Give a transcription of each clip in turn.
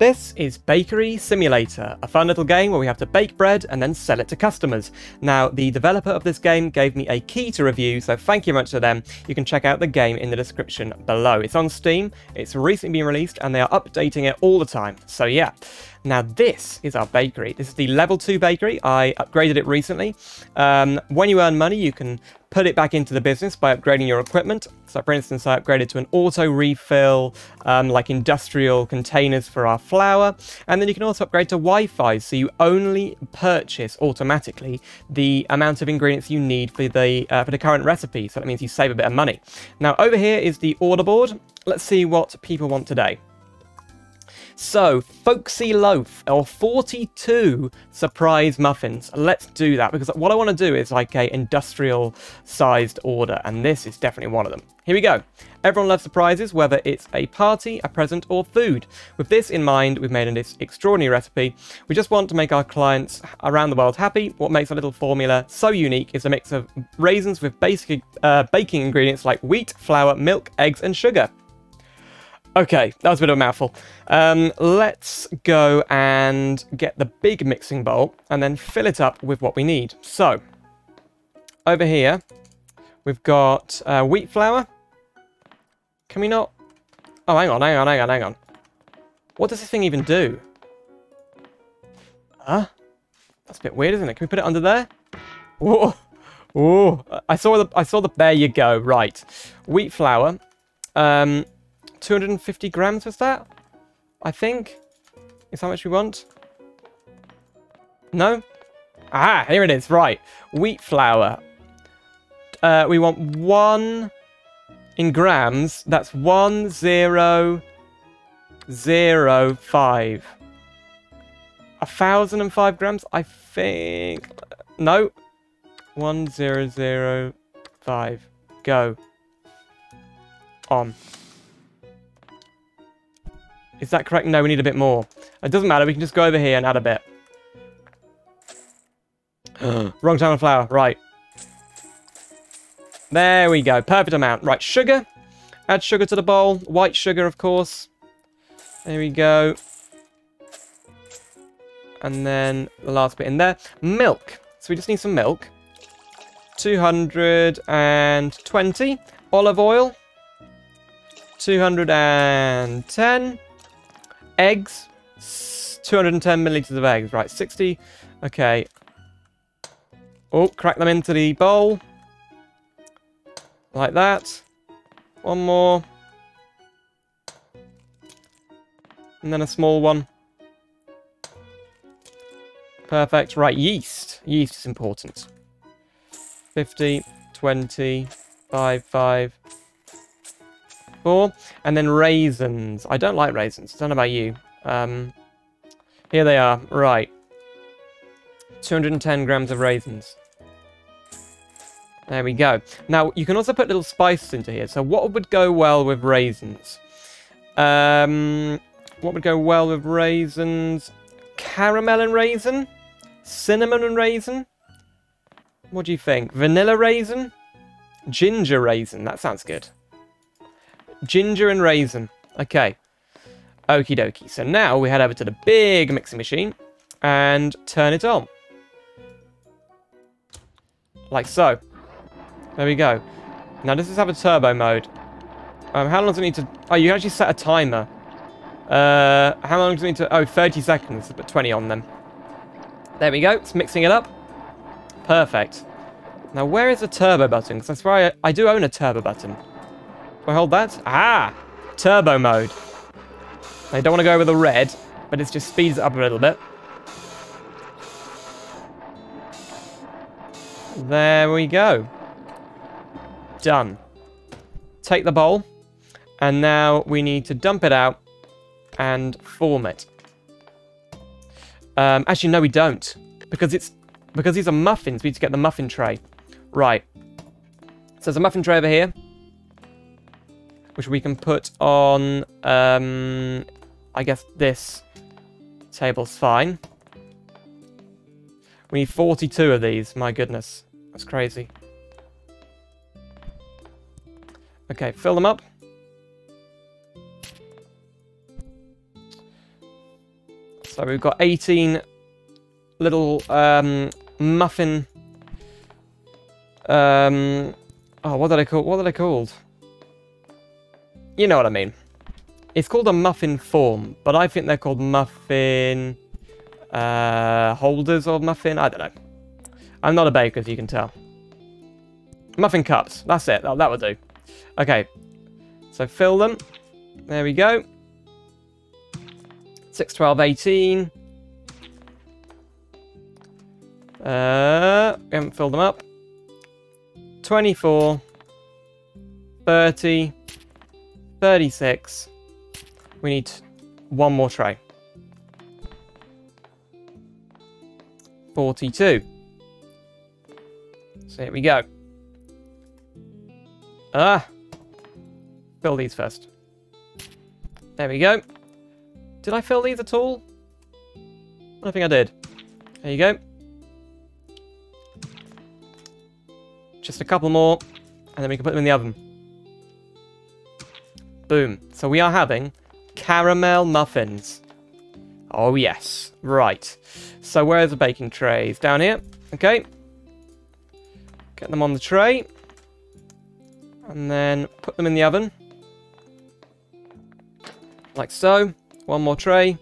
This is Bakery Simulator, a fun little game where we have to bake bread and then sell it to customers. Now, the developer of this game gave me a key to review, so thank you much to them. You can check out the game in the description below. It's on Steam, it's recently been released, and they are updating it all the time, so yeah. Now this is our bakery. This is the level 2 bakery. I upgraded it recently. When you earn money, you can put it back into the business by upgrading your equipment. So for instance, I upgraded to an auto refill, like industrial containers for our flour. And then you can also upgrade to Wi-Fi. So you only purchase automatically the amount of ingredients you need for the current recipe. So that means you save a bit of money. Now over here is the order board. Let's see what people want today. So, Folksy Loaf, or 42 surprise muffins. Let's do that, because what I want to do is like a industrial-sized order, and this is definitely one of them. Here we go. Everyone loves surprises, whether it's a party, a present, or food. With this in mind, we've made an extraordinary recipe. We just want to make our clients around the world happy. What makes our little formula so unique is a mix of raisins with basic baking ingredients like wheat, flour, milk, eggs, and sugar. Okay, that was a bit of a mouthful. Let's go and get the big mixing bowl and then fill it up with what we need. So, over here, we've got wheat flour. Can we not... Oh, hang on. What does this thing even do? Huh? That's a bit weird, isn't it? Can we put it under there? Whoa! Whoa! I saw the... There you go, right. Wheat flour. 250 grams was that? I think is how much we want. No? Ah, here it is. Right, wheat flour. We want 1 in grams. That's 1005. 1005 grams, I think. No, 1005. Go on. Is that correct? No, we need a bit more. It doesn't matter. We can just go over here and add a bit. Wrong time of flour. Right. There we go. Perfect amount. Right, sugar. Add sugar to the bowl. White sugar, of course. There we go. And then the last bit in there. Milk. So we just need some milk. 220. Olive oil. 210. Eggs, 210 milliliters of eggs. Right, 60. Okay. Oh, crack them into the bowl. Like that. One more. And then a small one. Perfect. Right, yeast. Yeast is important. 50, 20, 5. 4. And then raisins. I don't like raisins. I don't know about you. Here they are. Right. 210 grams of raisins. There we go. Now, you can also put little spices into here. So what would go well with raisins? What would go well with raisins? Caramel and raisin? Cinnamon and raisin? What do you think? Vanilla raisin? Ginger raisin. That sounds good. Ginger and raisin. Okay. Okie dokie. So now we head over to the big mixing machine and turn it on. Like so. There we go. Now does this have a turbo mode? How long does it need to... Oh, you actually set a timer. How long does it need to... Oh, 30 seconds. Put 20 on them. There we go. It's mixing it up. Perfect. Now where is the turbo button? Because I swear I do own a turbo button. Do I hold that? Ah! Turbo mode. I don't want to go over the red, but it just speeds it up a little bit. There we go. Done. Take the bowl, and now we need to dump it out and form it. Actually, no, we don't. Because these are muffins, we need to get the muffin tray. Right. So there's a muffin tray over here, which we can put on, I guess this table's fine. We need 42 of these. My goodness. That's crazy. Okay, fill them up. So we've got 18 little muffin. Oh, what are they called? You know what I mean. It's called a muffin form, but I think they're called muffin holders or muffin. I don't know. I'm not a baker, as you can tell. Muffin cups. That's it. That would do. Okay. So fill them. There we go. 6, 12, 18. We haven't filled them up. 24. 30. 36. We need one more tray. 42. So here we go. Fill these first. There we go. Did I fill these at all? I don't think I did. There you go. Just a couple more, and then we can put them in the oven. Boom. So we are having caramel muffins. Oh, yes. Right. So where are the baking trays? Down here. Okay. Get them on the tray. And then put them in the oven. Like so. One more tray.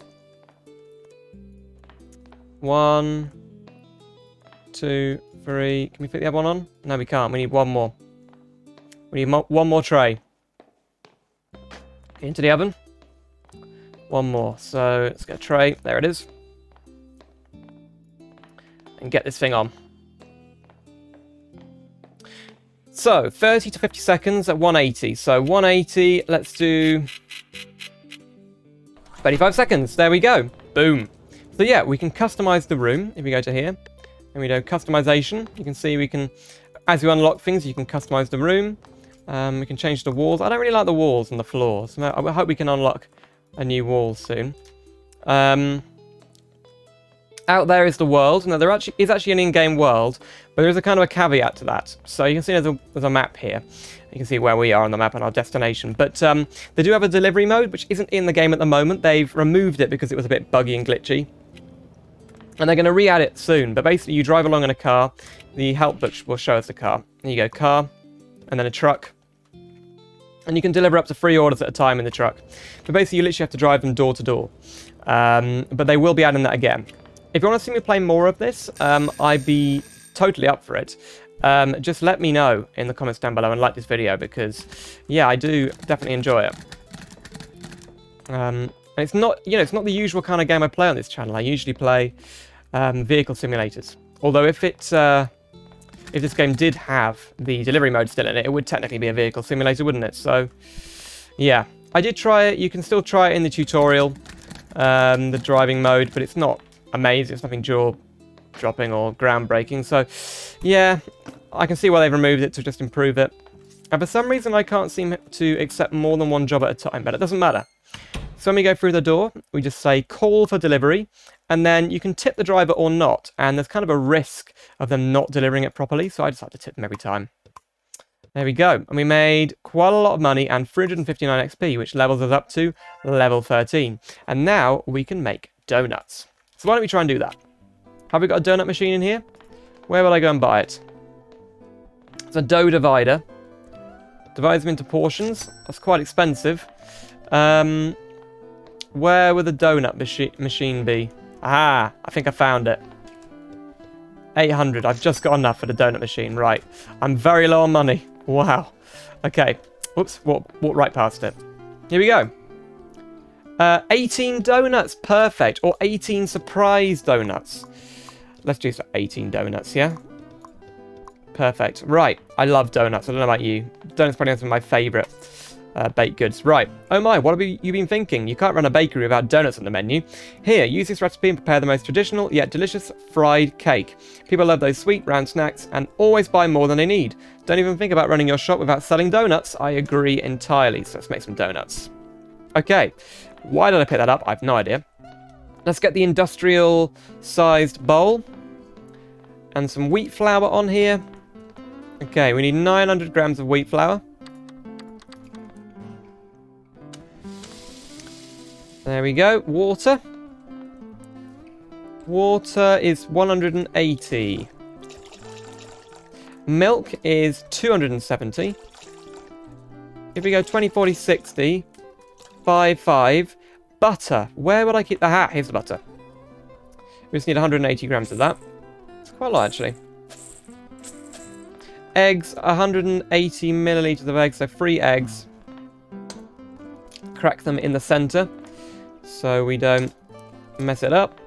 1, 2, 3. Can we put the other one on? No, we can't. We need one more. We need one more tray. Into the oven. One more. So let's get a tray. There it is. And get this thing on. So 30 to 50 seconds at 180. So 180, let's do 35 seconds. There we go. Boom. So yeah, we can customize the room. If we go to here and we do customization, you can see we can, as you unlock things, you can customize the room. We can change the walls. I don't really like the walls and the floors. So I hope we can unlock a new wall soon. Out there is the world. Now, there is actually an in-game world, but there is a kind of a caveat to that. So you can see there's a map here. You can see where we are on the map and our destination. But they do have a delivery mode, which isn't in the game at the moment. They've removed it because it was a bit buggy and glitchy. And they're going to re-add it soon. But basically, you drive along in a car. The help book will show us the car. There you go, car, and then a truck. And you can deliver up to 3 orders at a time in the truck. But basically, you literally have to drive them door to door. But they will be adding that again. If you want to see me play more of this, I'd be totally up for it. Just let me know in the comments down below and like this video because, yeah, I do definitely enjoy it. And it's not, you know, it's not the usual kind of game I play on this channel. I usually play vehicle simulators. Although if this game did have the delivery mode still in it, it would technically be a vehicle simulator, wouldn't it? So, yeah, I did try it. You can still try it in the tutorial, the driving mode, but it's not amazing. It's nothing jaw-dropping or groundbreaking. So, yeah, I can see why they've removed it to just improve it. And for some reason, I can't seem to accept more than one job at a time, but it doesn't matter. So when we go through the door, we just say call for delivery, and then you can tip the driver or not, and there's kind of a risk of them not delivering it properly, so I just have to tip them every time. There we go. And we made quite a lot of money and 359 XP, which levels us up to level 13. And now we can make donuts. So why don't we try and do that? Have we got a donut machine in here? Where will I go and buy it? It's a dough divider. Divides them into portions. That's quite expensive. Where would the donut machine be? Aha! I think I found it. 800. I've just got enough for the donut machine. Right. I'm very low on money. Wow. Okay. Whoops. Walked right past it. Here we go. 18 donuts. Perfect. Or 18 surprise donuts. Let's do 18 donuts, yeah? Perfect. Right. I love donuts. I don't know about you. Donuts probably are some of my favourite baked goods. Right. Oh my, what have you been thinking? You can't run a bakery without donuts on the menu. Here, use this recipe and prepare the most traditional yet delicious fried cake. People love those sweet, round snacks and always buy more than they need. Don't even think about running your shop without selling donuts. I agree entirely. So let's make some donuts. Okay. Why did I pick that up? I have no idea. Let's get the industrial-sized bowl and some wheat flour on here. Okay, we need 900 grams of wheat flour. There we go. Water. Water is 180. Milk is 270. If we go 20, 40, 60, 5, 5. Butter. Where would I keep the hat? Here's the butter. We just need 180 grams of that. It's quite a lot, actually. Eggs. 180 milliliters of eggs. So 3 eggs. Crack them in the center so we don't mess it up.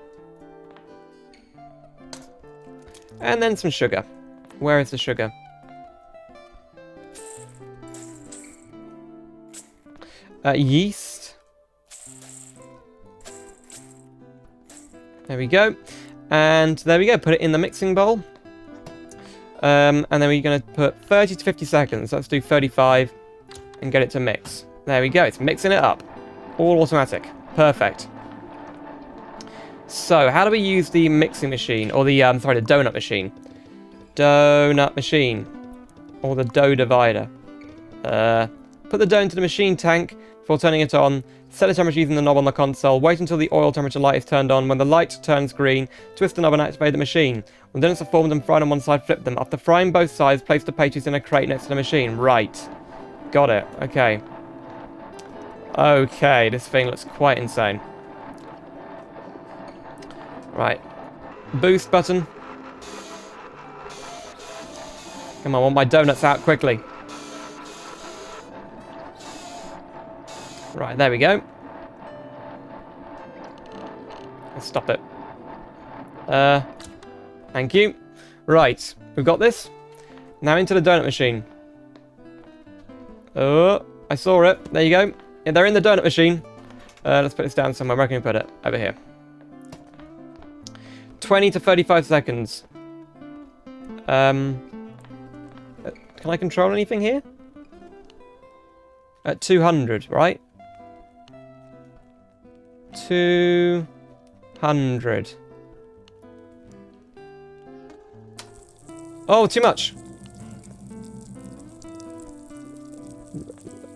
And then some sugar. Where is the sugar? Yeast. There we go. And there we go. Put it in the mixing bowl. And then we're going to put 30 to 50 seconds. Let's do 35 and get it to mix. There we go. It's mixing it up. All automatic. Perfect. So, how do we use the mixing machine? Or the, sorry, the donut machine. Donut machine. Or the dough divider. Put the dough into the machine tank before turning it on. Set the temperature using the knob on the console. Wait until the oil temperature light is turned on. When the light turns green, twist the knob and activate the machine. When the donuts are formed and fried on one side, flip them. After frying both sides, place the pastries in a crate next to the machine. Right. Got it. Okay. Okay, this thing looks quite insane. Right. Boost button. Come on, I want my donuts out quickly. Right, there we go. Let's stop it. Thank you. Right, we've got this. Now into the donut machine. Oh, I saw it. There you go. Yeah, they're in the donut machine. Let's put this down somewhere. Where can we put it? Over here. 20 to 35 seconds. Can I control anything here? At 200, right? 200. Oh, too much.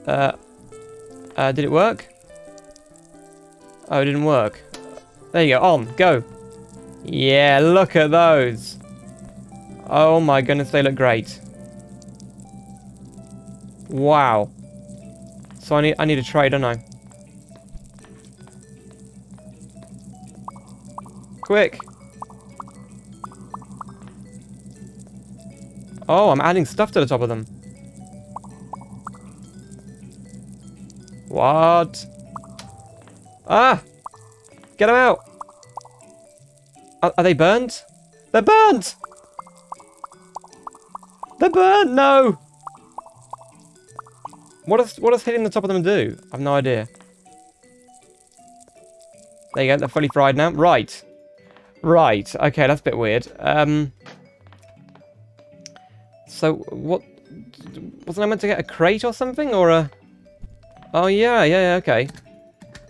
Did it work? Oh, it didn't work. There you go. On, go. Yeah, look at those. Oh my goodness, they look great. Wow. So I need a tray, don't I? Quick. Oh, I'm adding stuff to the top of them. What? Ah! Get them out! Are they burned? They're burned! They're burned! No! What does hitting the top of them do? I've no idea. There you go. They're fully fried now. Right. Right. Okay, that's a bit weird. So, what... Wasn't I meant to get a crate or something? Or a... Oh, yeah, okay.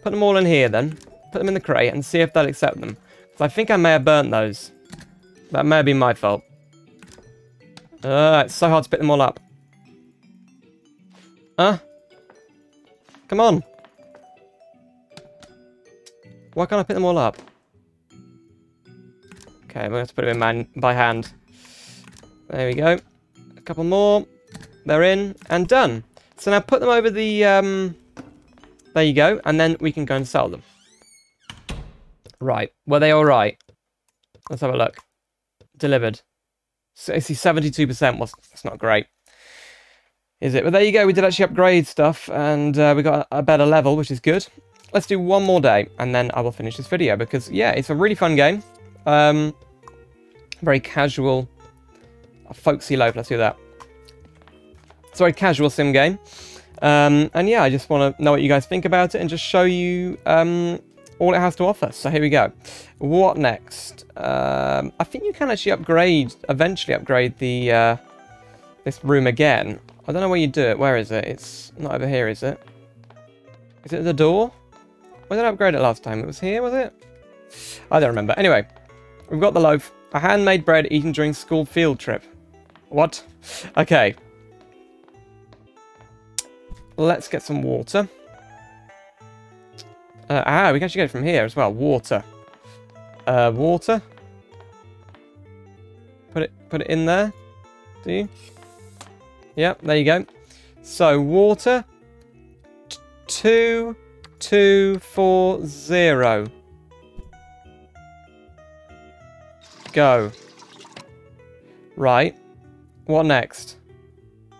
Put them all in here, then. Put them in the crate and see if they'll accept them. So I think I may have burnt those. That may have been my fault. It's so hard to pick them all up. Huh? Come on. Why can't I pick them all up? Okay, I'm going to have to put them in by hand. There we go. A couple more. They're in. And done. So now put them over the, there you go, and then we can go and sell them. Right, were they all right? Let's have a look. Delivered. So, see, 72% was, that's not great, is it? But there you go, we did actually upgrade stuff, and we got a better level, which is good. Let's do one more day, and then I will finish this video, because, yeah, it's a really fun game. Very casual, a folksy loaf, let's do that. It's a very casual sim game, and yeah, I just want to know what you guys think about it and just show you all it has to offer. So here we go. What next? I think you can actually eventually upgrade the this room again. I don't know where you do it. Where is it? It's not over here, is it? Is it the door? Where did I upgrade it last time? It was here, was it? I don't remember. Anyway, we've got the loaf. A handmade bread eaten during school field trip. What? Okay. Let's get some water. We can actually get it from here as well. Water. water. Put it in there. See? Yep, there you go. So water 2240. Go. Right. What next?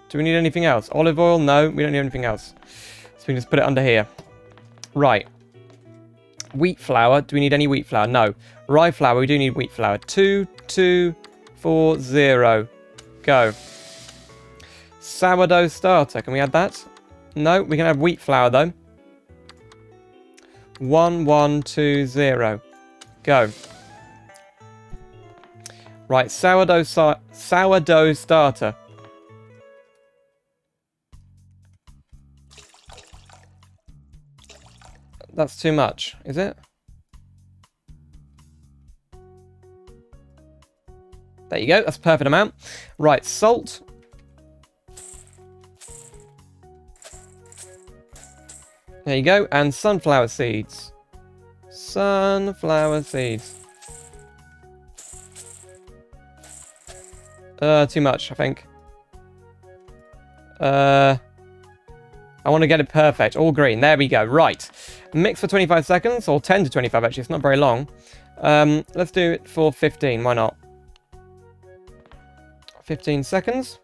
Do we need anything else? Olive oil? No, we don't need anything else. So we can just put it under here. Right. Wheat flour. Do we need any wheat flour? No. Rye flour. We do need wheat flour. 2240. Go. Sourdough starter. Can we add that? No, we can have wheat flour though. 1120. Go. Right, sourdough starter. That's too much, is it? There you go, that's a perfect amount. Right, salt. There you go, and sunflower seeds. Sunflower seeds. Too much, I think. I want to get it perfect. All green. There we go. Right. Mix for 25 seconds, or 10 to 25, actually. It's not very long. Let's do it for 15. Why not? 15 seconds.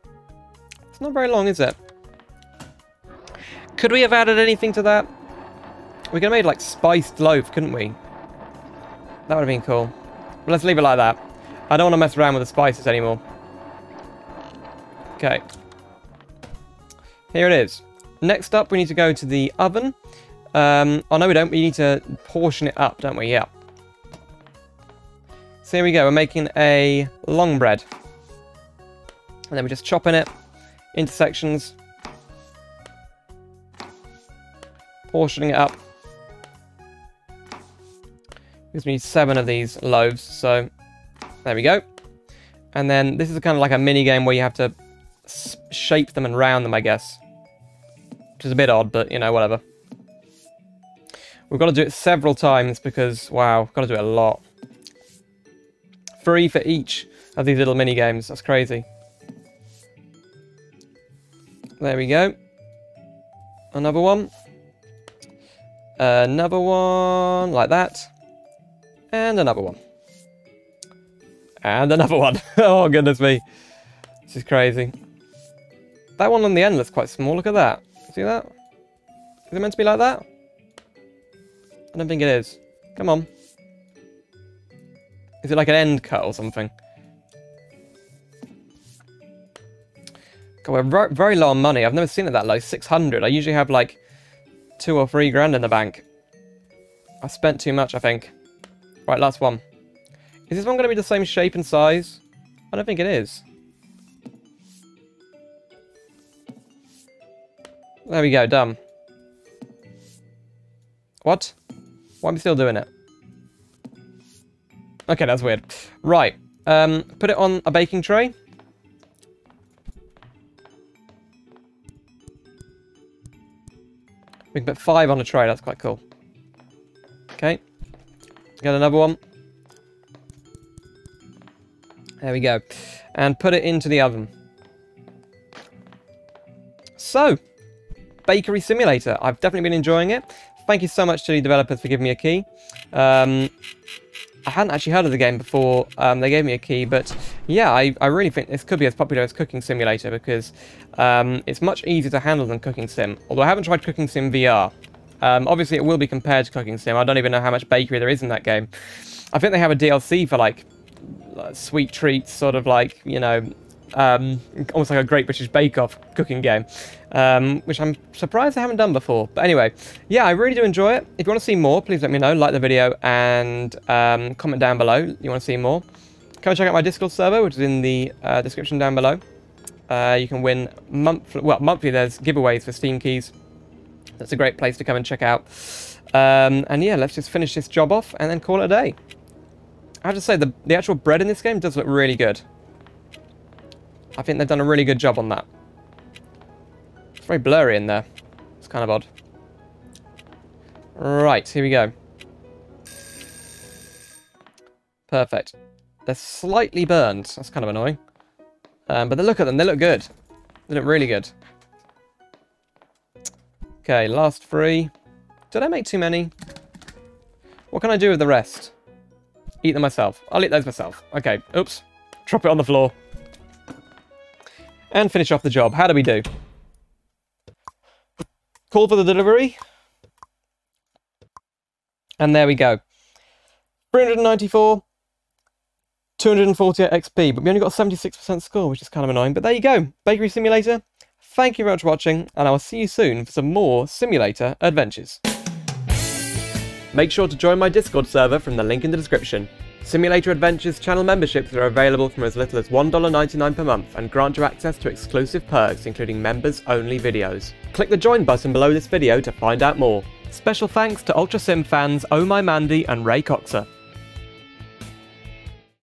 It's not very long, is it? Could we have added anything to that? We could have made, like, spiced loaf, couldn't we? That would have been cool. But let's leave it like that. I don't want to mess around with the spices anymore. Okay. Here it is. Next up, we need to go to the oven. Oh, no, we don't. We need to portion it up, don't we? Yeah. So here we go. We're making a long bread. And then we're just chopping it into sections. Portioning it up. Because we need 7 of these loaves, so there we go. And then this is kind of like a mini game where you have to shape them and round them, I guess. Which is a bit odd, but, you know, whatever. We've got to do it several times because, wow, we've got to do it a lot. 3 for each of these little mini-games. That's crazy. There we go. Another one. Another one, like that. And another one. And another one. Oh, goodness me. This is crazy. That one on the end looks quite small. Look at that. See that? Is it meant to be like that? I don't think it is. Come on. Is it like an end cut or something? God, we're very low on money. I've never seen it that low. 600. I usually have like 2 or 3 grand in the bank. I spent too much, I think. Right, last one. Is this one going to be the same shape and size? I don't think it is. There we go, done. What? Why am I still doing it? Okay, that's weird. Right, put it on a baking tray. We can put 5 on a tray, that's quite cool. Okay, got another one. There we go. And put it into the oven. So, Bakery Simulator. I've definitely been enjoying it. Thank you so much to the developers for giving me a key. I hadn't actually heard of the game before they gave me a key, but yeah, I really think this could be as popular as Cooking Simulator because it's much easier to handle than Cooking Sim. Although I haven't tried Cooking Sim VR. Obviously, it will be compared to Cooking Sim. I don't even know how much bakery there is in that game. I think they have a DLC for like sweet treats, sort of like, you know, almost like a Great British Bake Off cooking game, which I'm surprised I haven't done before. But anyway, yeah, I really do enjoy it. If you want to see more, please let me know, like the video, and comment down below you want to see more. Come and check out my Discord server, which is in the description down below. You can win monthly, there's giveaways for Steam keys. That's a great place to come and check out. And yeah, let's just finish this job off and then call it a day. I have to say, the actual bread in this game does look really good. I think they've done a really good job on that. It's very blurry in there. It's kind of odd. Right, here we go. Perfect. They're slightly burned. That's kind of annoying. But look at them. They look good. They look really good. Okay, last three. Did I make too many? What can I do with the rest? Eat them myself. I'll eat those myself. Okay. Oops. Drop it on the floor. And finish off the job. How do we do? Call for the delivery. And there we go. 394. 248 XP, but we only got a 76% score, which is kind of annoying. But there you go, Bakery Simulator. Thank you very much for watching, and I will see you soon for some more Simulator Adventures. Make sure to join my Discord server from the link in the description. Simulator Adventures channel memberships are available from as little as $1.99 per month and grant you access to exclusive perks, including members-only videos. Click the join button below this video to find out more. Special thanks to Ultra Sim fans Oh My Mandy and Ray Coxer.